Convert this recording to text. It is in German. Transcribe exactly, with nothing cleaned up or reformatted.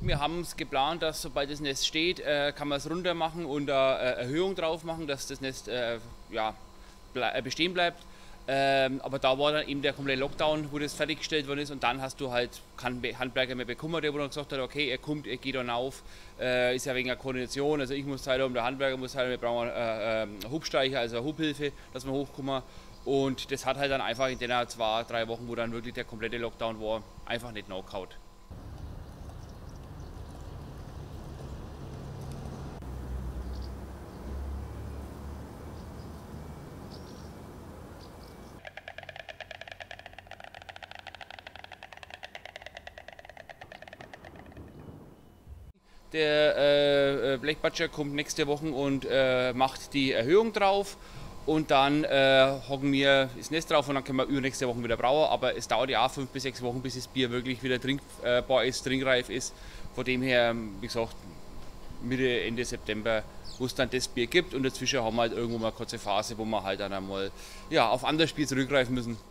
Wir haben es geplant, dass sobald das Nest steht, äh, kann man es runter machen und da äh, Erhöhung drauf machen, dass das Nest äh, ja, ble bestehen bleibt. Ähm, aber da war dann eben der komplette Lockdown, wo das fertiggestellt worden ist, und dann hast du halt keinen Handwerker mehr bekommen, der dann gesagt hat, okay, er kommt, er geht dann auf, äh, ist ja wegen der Koordination, also ich muss Teil haben, der Handwerker muss Teil haben, wir brauchen äh, äh, Hubsteicher, also Hubhilfe, dass wir hochkommen, und das hat halt dann einfach in den zwei, drei Wochen, wo dann wirklich der komplette Lockdown war, einfach nicht nachgehauen. Der äh, Blechbatscher kommt nächste Woche und äh, macht die Erhöhung drauf, und dann äh, hocken wir das Nest drauf und dann können wir übernächste Woche wieder brauen. Aber es dauert ja auch fünf bis sechs Wochen, bis das Bier wirklich wieder trinkbar ist, trinkreif ist. Von dem her, wie gesagt, Mitte, Ende September, wo es dann das Bier gibt, und dazwischen haben wir halt irgendwo mal eine kurze Phase, wo wir halt dann einmal ja, auf anderes Bier zurückgreifen müssen.